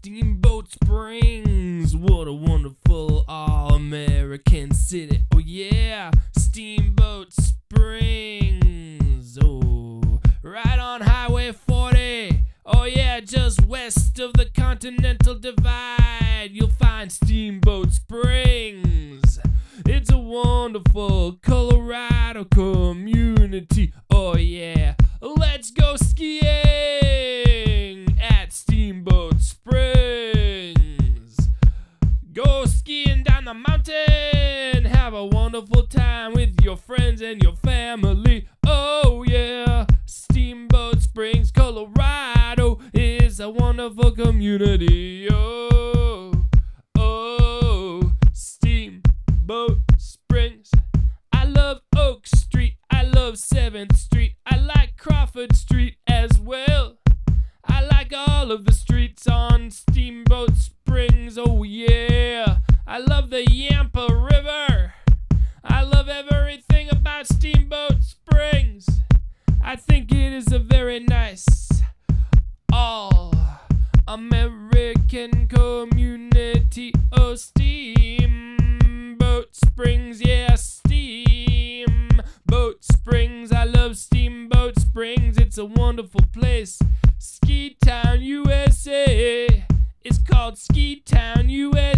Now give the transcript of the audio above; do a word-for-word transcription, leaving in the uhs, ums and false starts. Steamboat Springs, what a wonderful all-American city. Oh yeah, Steamboat Springs. Oh, right on Highway forty. Oh yeah, just west of the Continental Divide, you'll find Steamboat Springs. It's a wonderful Colorado community. Oh yeah, let's go skiing at Steamboat Springs. Go skiing down the mountain. Have a wonderful time with your friends and your family. Oh yeah, Steamboat Springs, Colorado is a wonderful community. Oh, oh, Steamboat Springs. I love Oak Street. I love seventh Street. I like Crawford Street as well. I like all of the streets on Steamboat Springs. Oh yeah, I love the Yampa River. I love everything about Steamboat Springs. I think it is a very nice all-American community. Oh, Steamboat Springs, yeah, Steamboat Springs. I love Steamboat Springs, it's a wonderful place. Ski Town, U S A, it's called Ski Town, U S A.